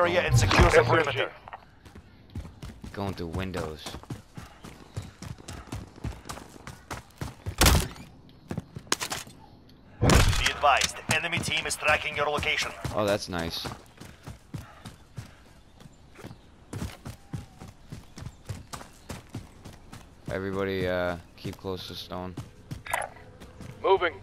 area and secure the perimeter. Going through windows. Be advised, the enemy team is tracking your location. Oh, that's nice. Everybody, keep close to stone. Moving.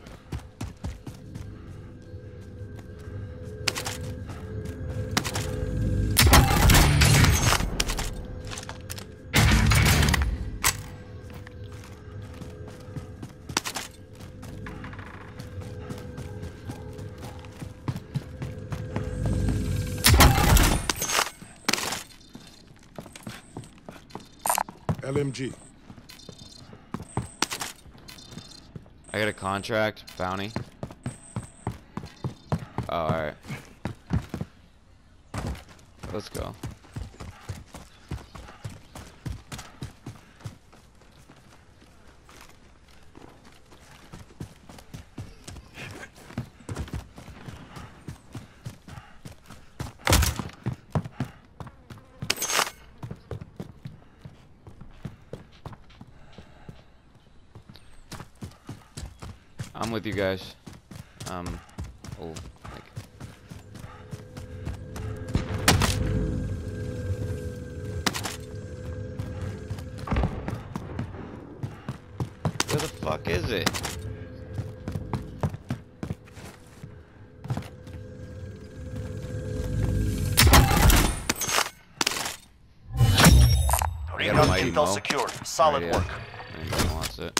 LMG. I got a contract, bounty. Oh, alright. Let's go. I'm with you guys. Oh, like. Where the fuck is it? Recon intel secured. Solid work. Anybody wants it.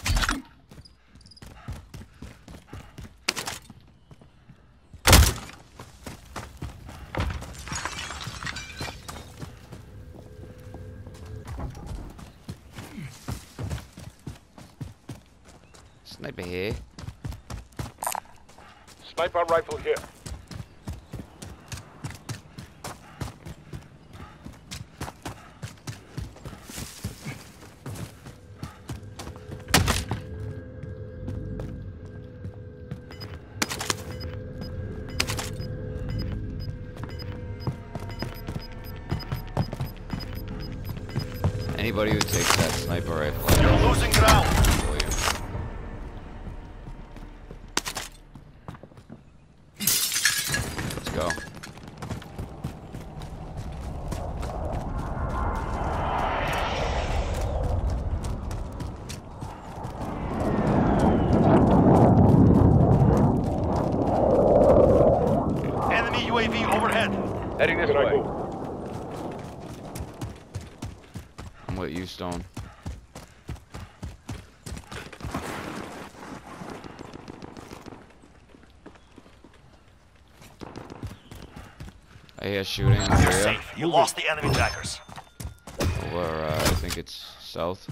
Sniper here. Sniper rifle here. Anybody who takes that sniper rifle. You're losing ground. Go. Enemy UAV overhead. Heading this way. I'm with you, Stone. I hear shooting. You're safe. You lost the enemy trackers. Over, I think it's south.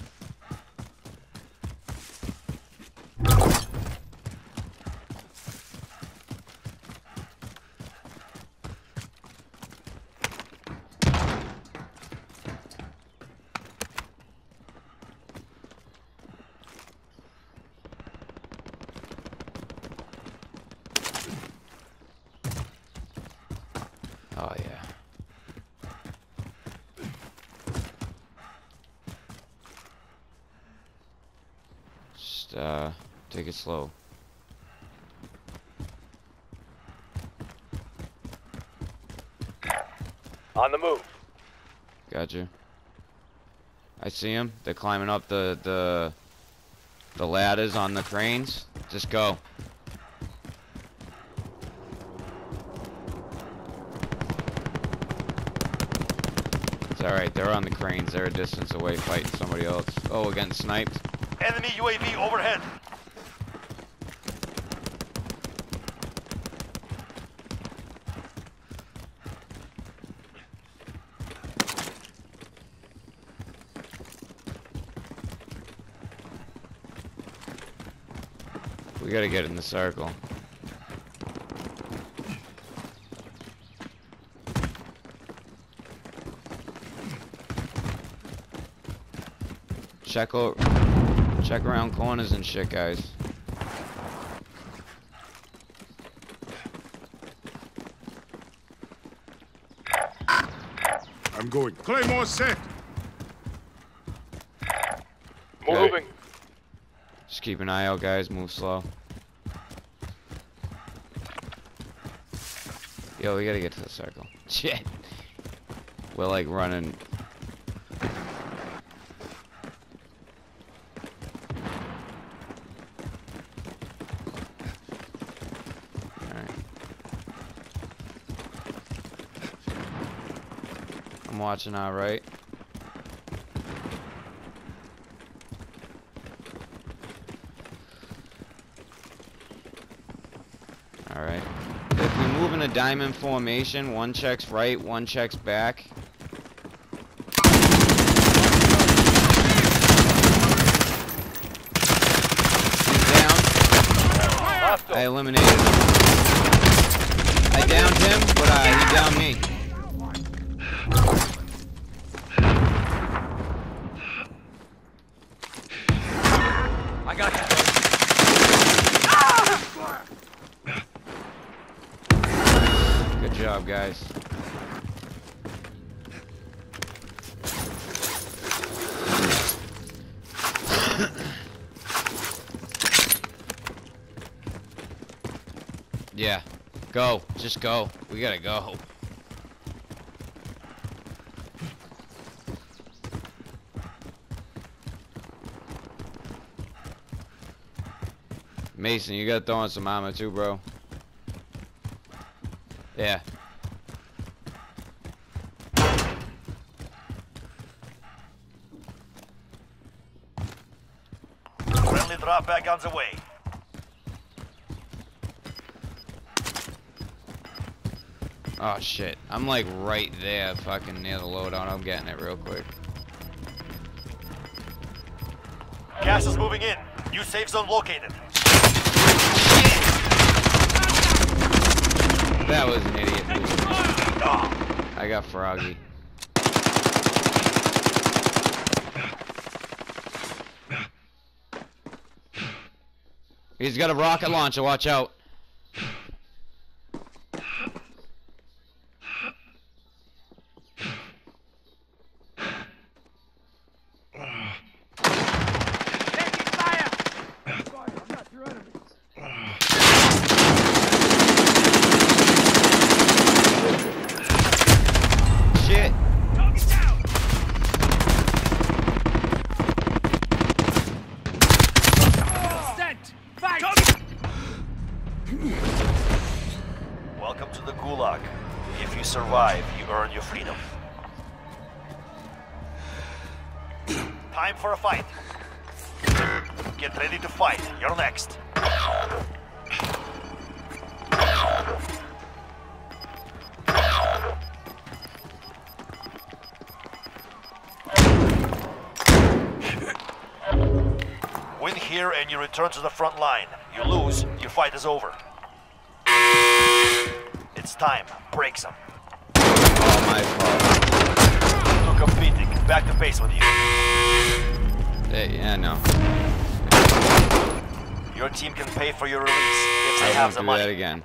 Oh, yeah. Just, take it slow. On the move. Gotcha. I see him. They're climbing up the ladders on the cranes. Just go. Alright, they're on the cranes. They're a distance away fighting somebody else. Oh, we're getting sniped. Enemy UAV overhead. We gotta get in the circle. Check around corners and shit, guys. I'm going. Claymore set. Moving. Just keep an eye out, guys. Move slow. Yo, we gotta get to the circle. Shit. We're like running. I'm watching out, right? Alright. If we move in a diamond formation, one checks right, one checks back. He's down. I eliminated him. I downed him, but he downed me. Guys, yeah, go, just go. We gotta go. Mason, you gotta throw in some armor too, bro. Yeah. Drop back guns away. Oh shit. I'm like right there fucking near the loadout. I'm getting it real quick. Gas is moving in. New safe zone located. Shit. That was an idiot move. Oh. I got Froggy. He's got a rocket launcher, watch out. Welcome to the Gulag. If you survive, you earn your freedom. Time for a fight. Get ready to fight. You're next. Win here and you return to the front line. You lose, your fight is over. It's time. Break some. Oh my God. Look, I'm beating. Back to base with you. Hey, yeah, no. Your team can pay for your release if they have the money. I won't do that again.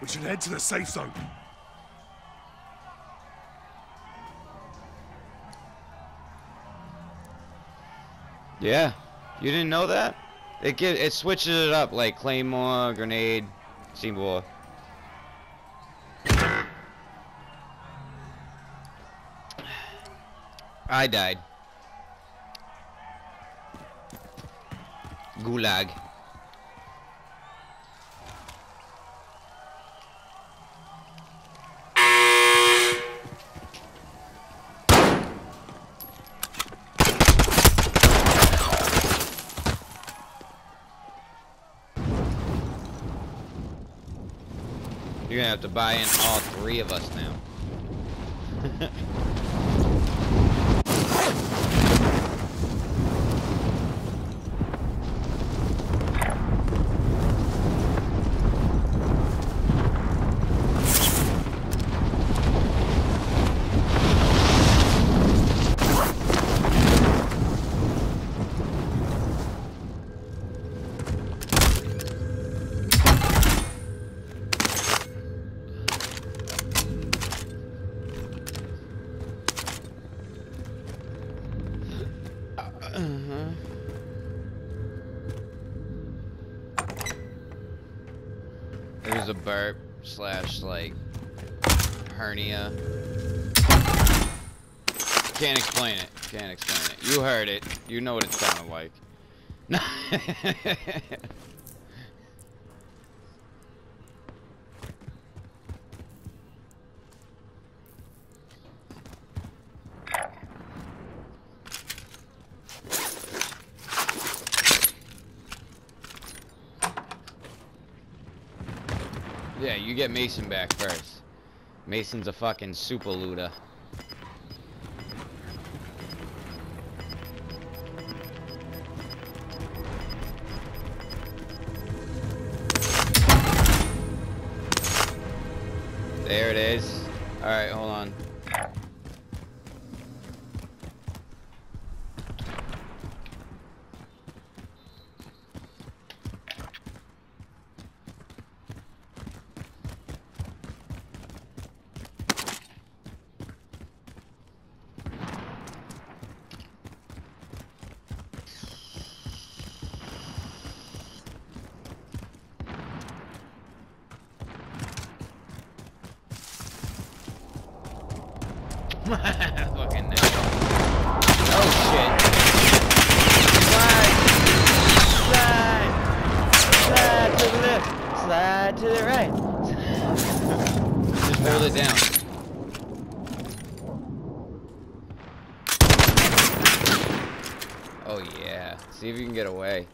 We should head to the safe zone. Yeah, you didn't know that? It switches it up like Claymore, grenade, Seymour. I died. Gulag. You're gonna have to buy in all three of us now. was a burp slash like hernia. Can't explain it. Can't explain it. You heard it. You know what it sounded like. Yeah, you get Mason back first. Mason's a fucking super looter. There it is. Alright, hold on. Fucking nice. Oh shit. Slide to the left. Slide to the right. Just roll it down. Oh yeah. See if you can get away.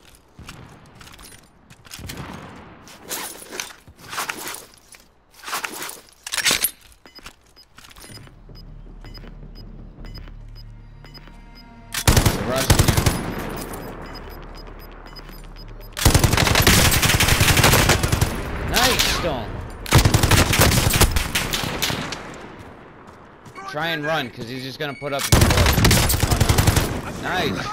Try and run, because he's just going to put up... Oh, no. Nice!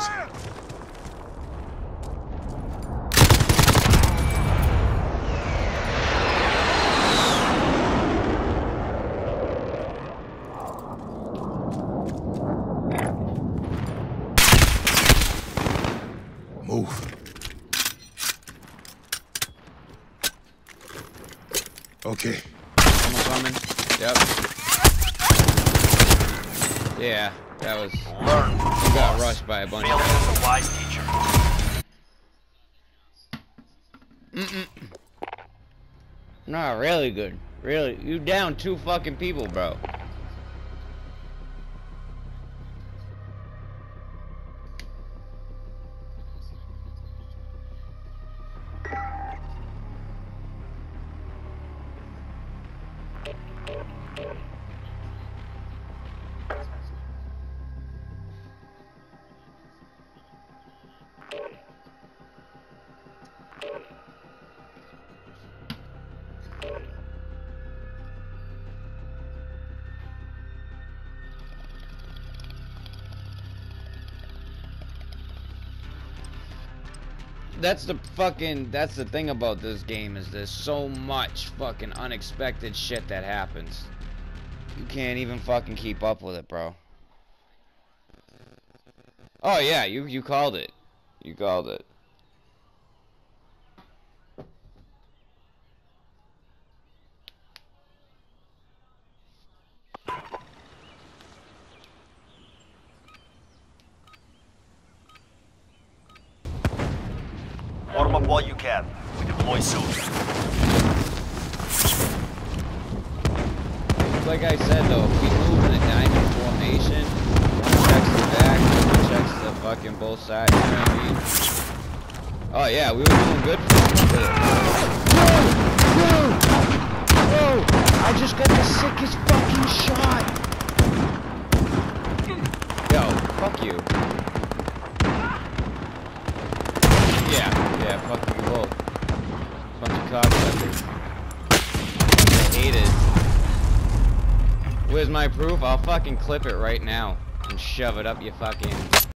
Move. Okay. Someone coming. Yep. Yeah, that was... You got rushed by a bunch of guys. A wise teacher. Nah, really good. Really, you down 2 fucking people, bro. That's the fucking, that's the thing about this game, is there's so much fucking unexpected shit that happens. You can't even fucking keep up with it, bro. Oh yeah, you called it. You called it. Warm up while you can. We deploy soon. Like I said though, if we move in a diamond formation, one checks the back, one checks the fucking both sides, you know what I mean? Oh yeah, we were doing good for it. No! No! No! I just got the sickest fucking shot! Yo, fuck you. Yeah, fuck you both. Bunch of cocksuckers. I hate it. Where's my proof? I'll fucking clip it right now and shove it up your fucking...